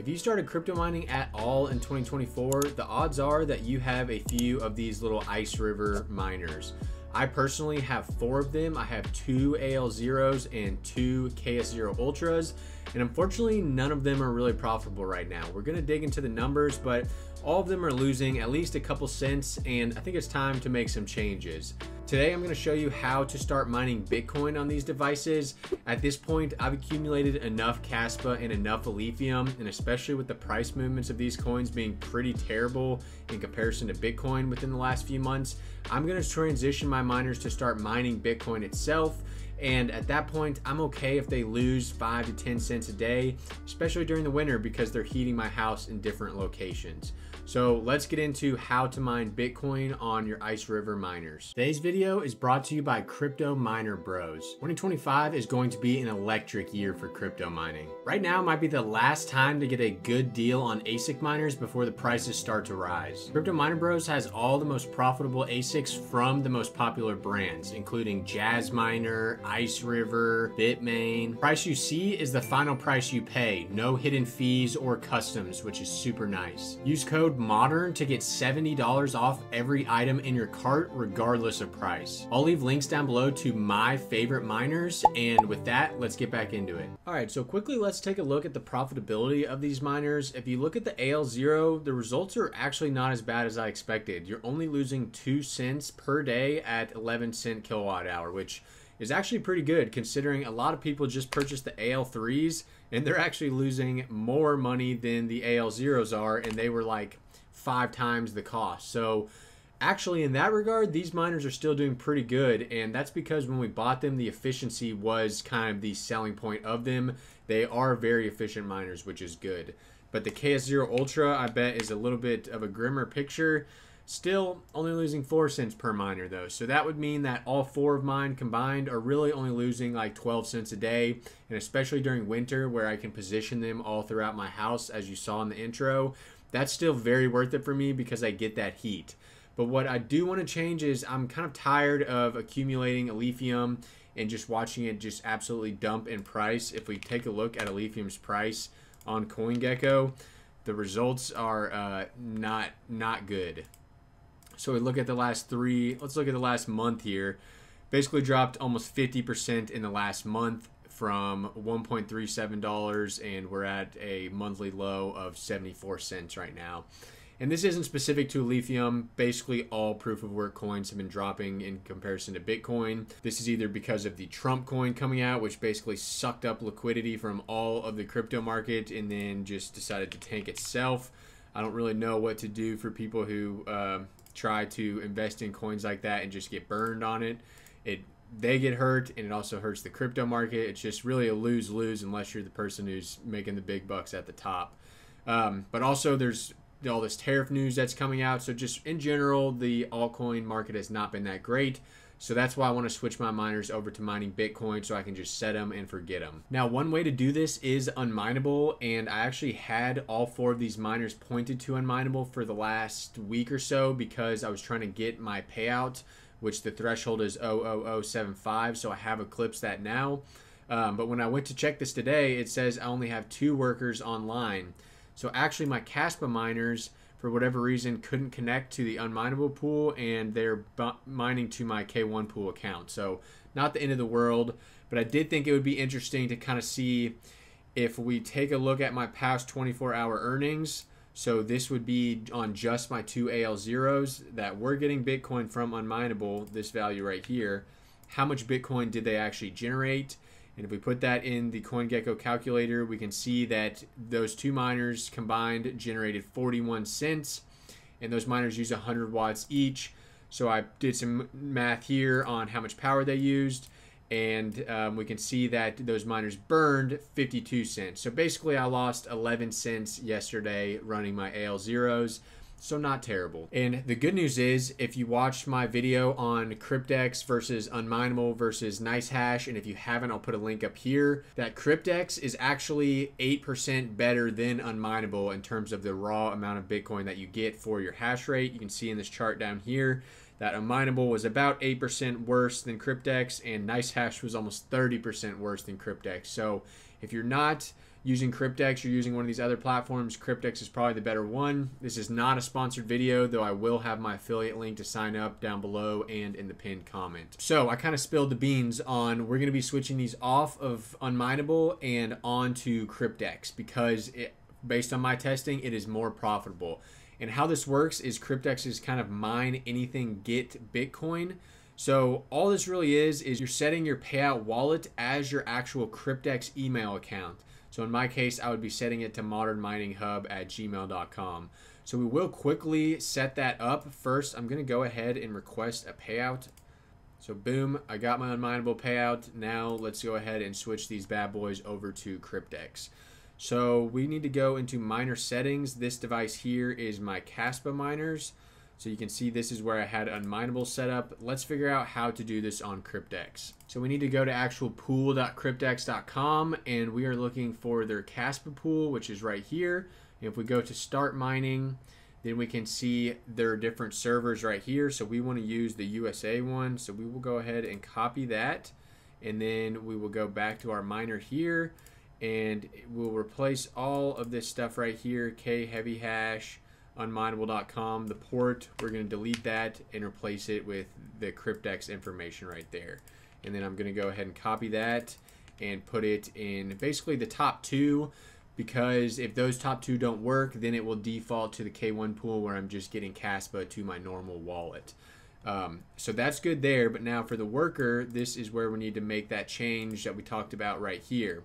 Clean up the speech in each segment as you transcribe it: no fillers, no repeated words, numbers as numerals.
If you started crypto mining at all in 2024, the odds are that you have a few of these little Ice River miners. I personally have 4 of them. I have 2 AL0s and 2 KS0 Ultras, and unfortunately none of them are really profitable right now. We're gonna dig into the numbers, but all of them are losing at least a couple cents, and I think it's time to make some changes. Today I'm gonna show you how to start mining Bitcoin on these devices. At this point, I've accumulated enough Kaspa and enough Alephium, and especially with the price movements of these coins being pretty terrible in comparison to Bitcoin within the last few months, I'm gonna transition my miners to start mining Bitcoin itself. And at that point, I'm okay if they lose 5 to 10 cents a day, especially during the winter because they're heating my house in different locations. So let's get into how to mine Bitcoin on your Ice River miners. Today's video is brought to you by Crypto Miner Bros. 2025 is going to be an electric year for crypto mining. Right now might be the last time to get a good deal on ASIC miners before the prices start to rise. Crypto Miner Bros has all the most profitable ASICs from the most popular brands, including Jasminer, Ice River, Bitmain. Price you see is the final price you pay. No hidden fees or customs, which is super nice. Use code MODERN to get $70 off every item in your cart, regardless of price. I'll leave links down below to my favorite miners. And with that, let's get back into it. All right, so quickly, let's take a look at the profitability of these miners. If you look at the AL0, the results are actually not as bad as I expected. You're only losing 2 cents per day at 11 cent kilowatt hour, which is actually pretty good considering a lot of people just purchased the AL3s and they're actually losing more money than the AL0s are, and they were like 5 times the cost. So actually in that regard, these miners are still doing pretty good, and that's because when we bought them, the efficiency was kind of the selling point of them. They are very efficient miners, which is good. But the KS0 Ultra, I bet, is a little bit of a grimmer picture. Still only losing 4 cents per miner though. So that would mean that all 4 of mine combined are really only losing like 12 cents a day. And especially during winter where I can position them all throughout my house, as you saw in the intro, that's still very worth it for me because I get that heat. But what I do want to change is I'm kind of tired of accumulating Alephium and just watching it just absolutely dump in price. If we take a look at Alephium's price on CoinGecko, the results are not good. So we look at the last 3, let's look at the last month here. Basically dropped almost 50% in the last month from $1.37, and we're at a monthly low of 74 cents right now. And this isn't specific to Alephium. Basically all proof of work coins have been dropping in comparison to Bitcoin. This is either because of the Trump coin coming out, which basically sucked up liquidity from all of the crypto market and then just decided to tank itself. I don't really know what to do for people who try to invest in coins like that and just get burned on it. They get hurt, and it also hurts the crypto market. It's just really a lose-lose unless you're the person who's making the big bucks at the top. But also there's all this tariff news that's coming out. So just in general, the altcoin market has not been that great. So that's why I want to switch my miners over to mining Bitcoin so I can just set them and forget them. Now, one way to do this is Unmineable, and I actually had all 4 of these miners pointed to Unmineable for the last week or so because I was trying to get my payout, which the threshold is 0.00075, so I have eclipsed that now. But when I went to check this today, it says I only have 2 workers online. So actually my Kaspa miners, for whatever reason, couldn't connect to the Unmineable pool, and they're mining to my K1 pool account. So not the end of the world, but I did think it would be interesting to kind of see if we take a look at my past 24-hour earnings. So this would be on just my 2 AL0s that were getting Bitcoin from Unmineable, this value right here. How much Bitcoin did they actually generate? And if we put that in the CoinGecko calculator, we can see that those 2 miners combined generated 41 cents, and those miners use 100 watts each. So I did some math here on how much power they used, and we can see that those miners burned 52 cents. So basically I lost 11 cents yesterday running my AL0s. So not terrible. And the good news is, if you watched my video on Kryptex versus Unmineable versus NiceHash, and if you haven't, I'll put a link up here, that Kryptex is actually 8% better than Unmineable in terms of the raw amount of Bitcoin that you get for your hash rate. You can see in this chart down here that Unmineable was about 8% worse than Kryptex, and NiceHash was almost 30% worse than Kryptex. So if you're not using Kryptex, you're using one of these other platforms, Kryptex is probably the better one. This is not a sponsored video, though I will have my affiliate link to sign up down below and in the pinned comment. So I kind of spilled the beans on, we're going to be switching these off of Unmineable and onto Kryptex because it, based on my testing, it is more profitable. And how this works is Kryptex is kind of mine anything get Bitcoin. So all this really is you're setting your payout wallet as your actual Kryptex email account. So in my case, I would be setting it to modernmininghub@gmail.com. So we will quickly set that up. First, I'm gonna go ahead and request a payout. So boom, I got my Unmineable payout. Now let's go ahead and switch these bad boys over to Kryptex. So we need to go into miner settings. This device here is my Kaspa miners. So you can see this is where I had Unmineable set up. Let's figure out how to do this on Kryptex. So we need to go to actual pool.kryptex.com and we are looking for their Kaspa pool, which is right here. And if we go to start mining, then we can see their different servers right here. So we want to use the USA one. So we will go ahead and copy that. And then we will go back to our miner here and we'll replace all of this stuff right here, K heavy hash, Unmineable.com, the port, we're going to delete that and replace it with the Kryptex information right there. And then I'm going to go ahead and copy that and put it in basically the top two, because if those top two don't work, then it will default to the K1 pool where I'm just getting Kaspa to my normal wallet. So that's good there. But now for the worker, this is where we need to make that change that we talked about right here.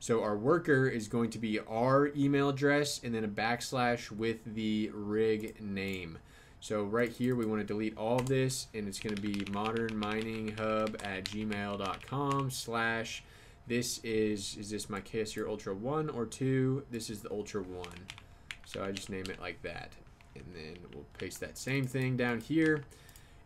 So our worker is going to be our email address and then a backslash with the rig name. So right here, we want to delete all of this and it's going to be modernmininghub@gmail.com/ this is this my KS0 Ultra 1 or 2? This is the Ultra 1. So I just name it like that. And then we'll paste that same thing down here.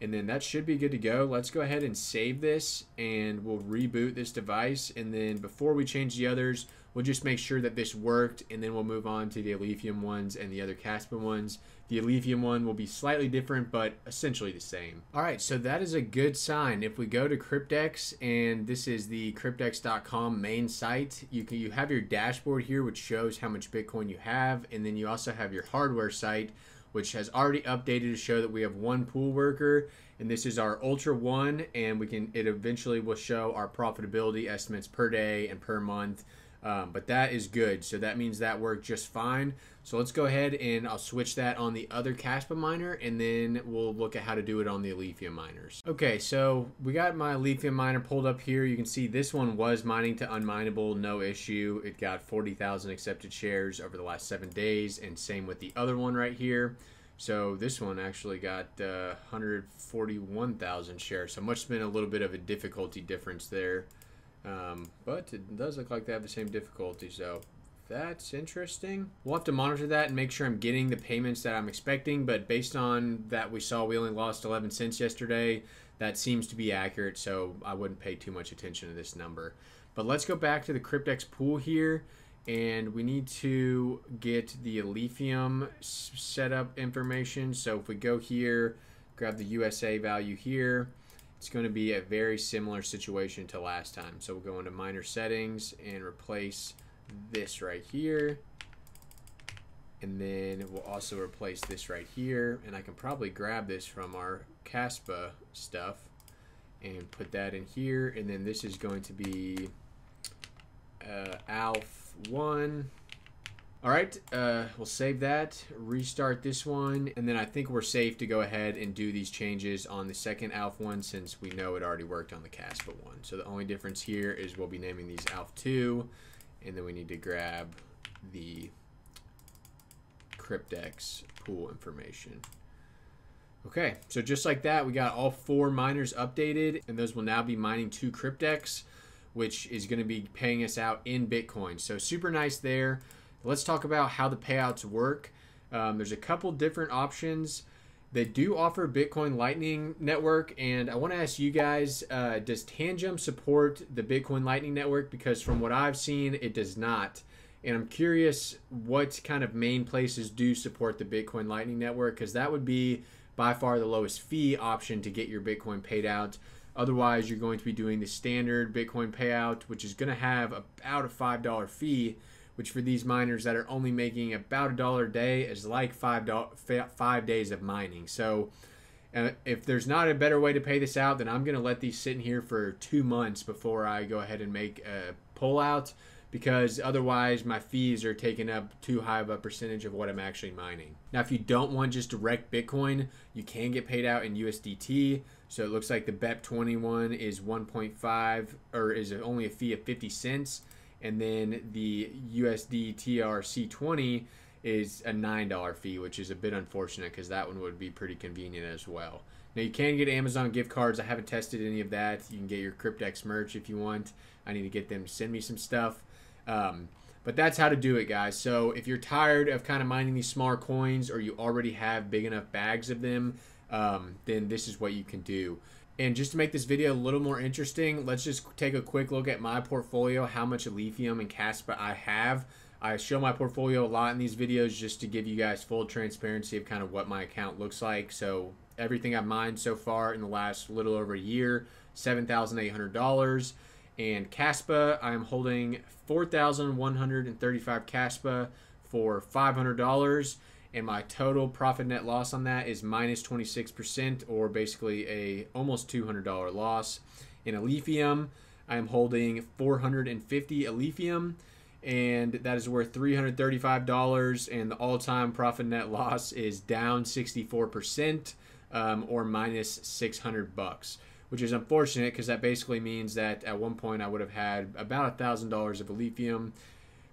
And then that should be good to go. Let's go ahead and save this and we'll reboot this device. And then before we change the others, we'll just make sure that this worked and then we'll move on to the Alephium ones and the other Kaspa ones. The Alephium one will be slightly different, but essentially the same. All right, so that is a good sign. If we go to Kryptex, and this is the Kryptex.com main site, you have your dashboard here, which shows how much Bitcoin you have. And then you also have your hardware site, which has already updated to show that we have one pool worker, and this is our Ultra 1, and we can, it eventually will show our profitability estimates per day and per month, but that is good. So that means that worked just fine. So let's go ahead and I'll switch that on the other Kaspa miner, and then we'll look at how to do it on the Alephium miners. Okay, so we got my Alephium miner pulled up here. You can see this one was mining to Unmineable, no issue. It got 40,000 accepted shares over the last 7 days, and same with the other one right here. So this one actually got 141,000 shares. So must have been a little bit of a difficulty difference there. But it does look like they have the same difficulty, so that's interesting. We'll have to monitor that and make sure I'm getting the payments that I'm expecting, but based on that we saw we only lost 11 cents yesterday, that seems to be accurate, so I wouldn't pay too much attention to this number. But let's go back to the Kryptex pool here, and we need to get the Alephium setup information. So if we go here, grab the USA value here, it's going to be a very similar situation to last time. So we'll go into miner settings and replace this right here. And then we'll also replace this right here. And I can probably grab this from our Kaspa stuff and put that in here. And then this is going to be ALF1. All right, we'll save that, restart this one, and then I think we're safe to go ahead and do these changes on the second ALF one since we know it already worked on the Kaspa one. So the only difference here is we'll be naming these ALF2, and then we need to grab the Kryptex pool information. Okay, so just like that, we got all four miners updated, and those will now be mining to Kryptex, which is going to be paying us out in Bitcoin. So super nice there. Let's talk about how the payouts work. There's a couple different options. They do offer Bitcoin Lightning Network, and I want to ask you guys, does Tangem support the Bitcoin Lightning Network? Because from what I've seen, it does not. And I'm curious what kind of main places do support the Bitcoin Lightning Network, because that would be by far the lowest fee option to get your Bitcoin paid out. Otherwise, you're going to be doing the standard Bitcoin payout, which is going to have about a $5 fee. which for these miners that are only making about $1 a day is like five days of mining. So if there's not a better way to pay this out, then I'm going to let these sit in here for 2 months before I go ahead and make a pullout, because otherwise my fees are taking up too high of a percentage of what I'm actually mining. Now, if you don't want just direct Bitcoin, you can get paid out in USDT. So it looks like the BEP 21 is 1.5, or is only a fee of 50 cents. And then the USD TRC20 is a $9 fee, which is a bit unfortunate because that one would be pretty convenient as well. Now, you can get Amazon gift cards. I haven't tested any of that. You can get your Kryptex merch if you want. I need to get them to send me some stuff. But that's how to do it, guys. So if you're tired of kind of mining these smaller coins, or you already have big enough bags of them, then this is what you can do. And just to make this video a little more interesting, let's just take a quick look at my portfolio, how much Alephium and Kaspa I have. I show my portfolio a lot in these videos just to give you guys full transparency of kind of what my account looks like. So everything I've mined so far in the last little over a year, $7,800. And Kaspa, I'm holding 4,135 Kaspa for $500. And my total profit net loss on that is minus 26%, or basically a almost $200 loss. In Alephium, I'm holding 450 Alephium, and that is worth $335. And the all-time profit net loss is down 64%, or minus $600, which is unfortunate because that basically means that at one point I would have had about $1,000 of Alephium.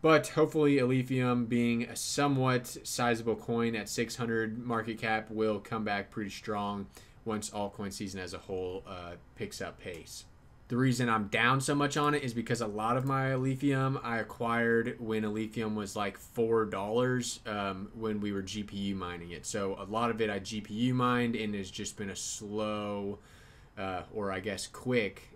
But hopefully Alephium, being a somewhat sizable coin at 600 market cap, will come back pretty strong once altcoin season as a whole picks up pace. The reason I'm down so much on it is because a lot of my Alephium I acquired when Alephium was like $4 when we were GPU mining it. So a lot of it I GPU mined, and it's just been a slow, or I guess quick,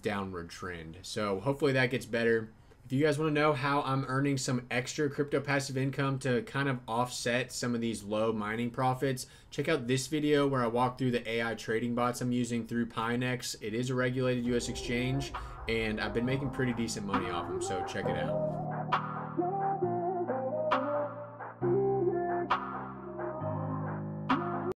downward trend. So hopefully that gets better. If you guys want to know how I'm earning some extra crypto passive income to kind of offset some of these low mining profits, check out this video where I walk through the AI trading bots I'm using through Pinex. It is a regulated US exchange, and I've been making pretty decent money off them, so check it out.